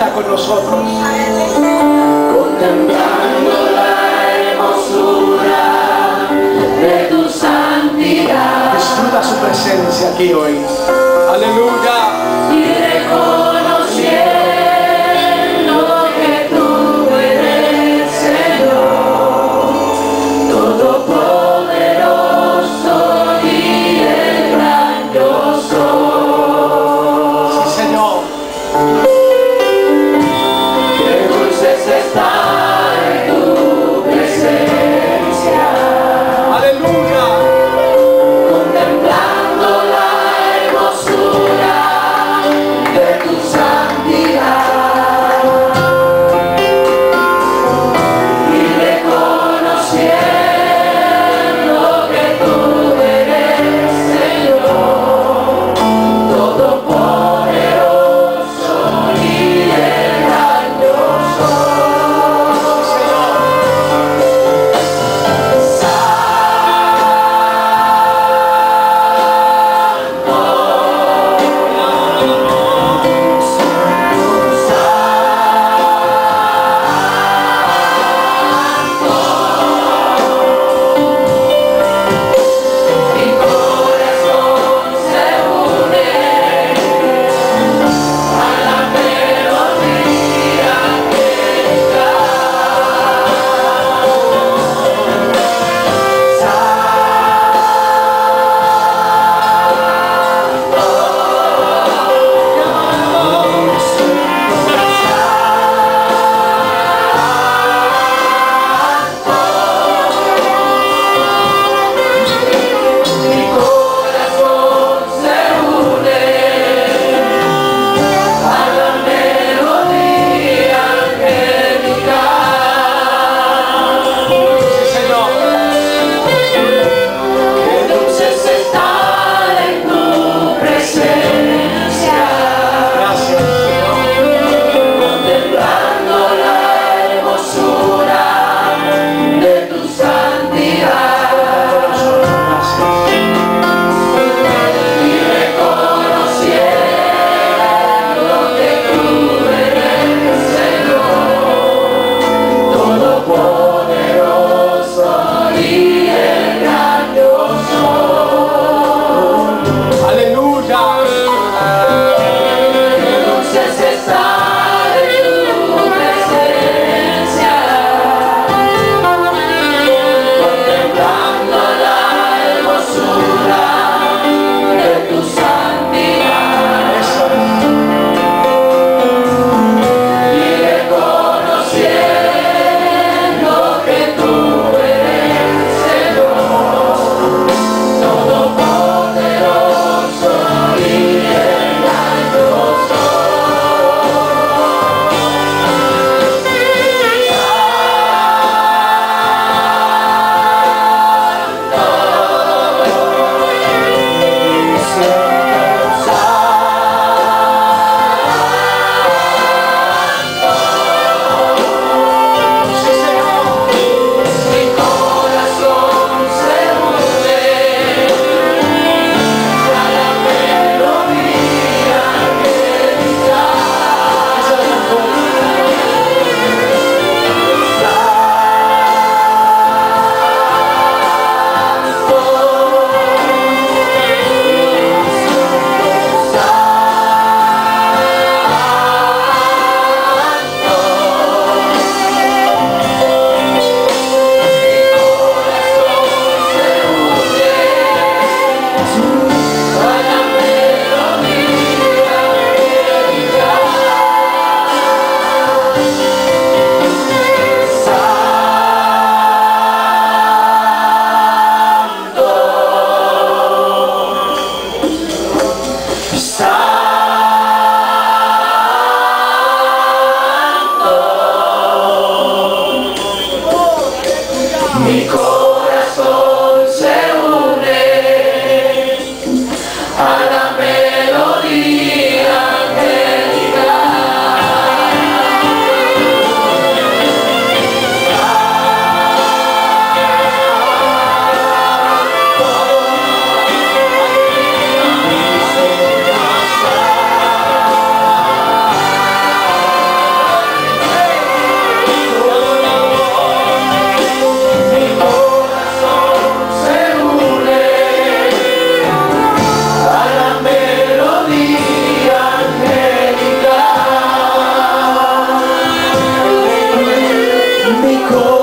está con nosotros. Contemplando la hermosura de tu santidad, disfruta su presencia aquí hoy. Aleluya. Y reconociendo que tú eres Señor todopoderoso y el gran yo soy. Sí, Señor. Qué dulce es estar en tu presencia. Aleluya. mi corazón.